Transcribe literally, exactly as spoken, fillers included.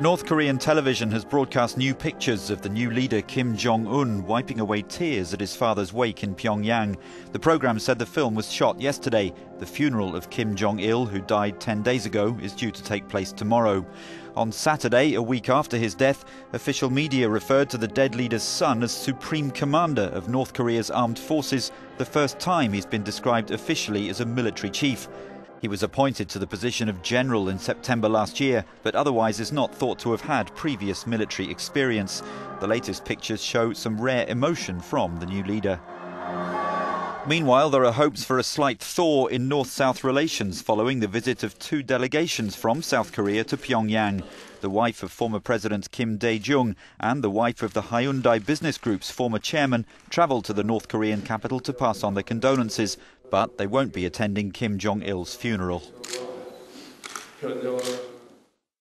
North Korean television has broadcast new pictures of the new leader Kim Jong-un wiping away tears at his father's wake in Pyongyang. The programme said the film was shot yesterday. The funeral of Kim Jong-il, who died ten days ago, is due to take place tomorrow. On Saturday, a week after his death, official media referred to the dead leader's son as Supreme Commander of North Korea's armed forces, the first time he's been described officially as a military chief. He was appointed to the position of general in September last year, but otherwise is not thought to have had previous military experience. The latest pictures show some rare emotion from the new leader. Meanwhile, there are hopes for a slight thaw in North-South relations following the visit of two delegations from South Korea to Pyongyang. The wife of former President Kim Dae-jung and the wife of the Hyundai Business Group's former chairman travelled to the North Korean capital to pass on their condolences, but they won't be attending Kim Jong-il's funeral.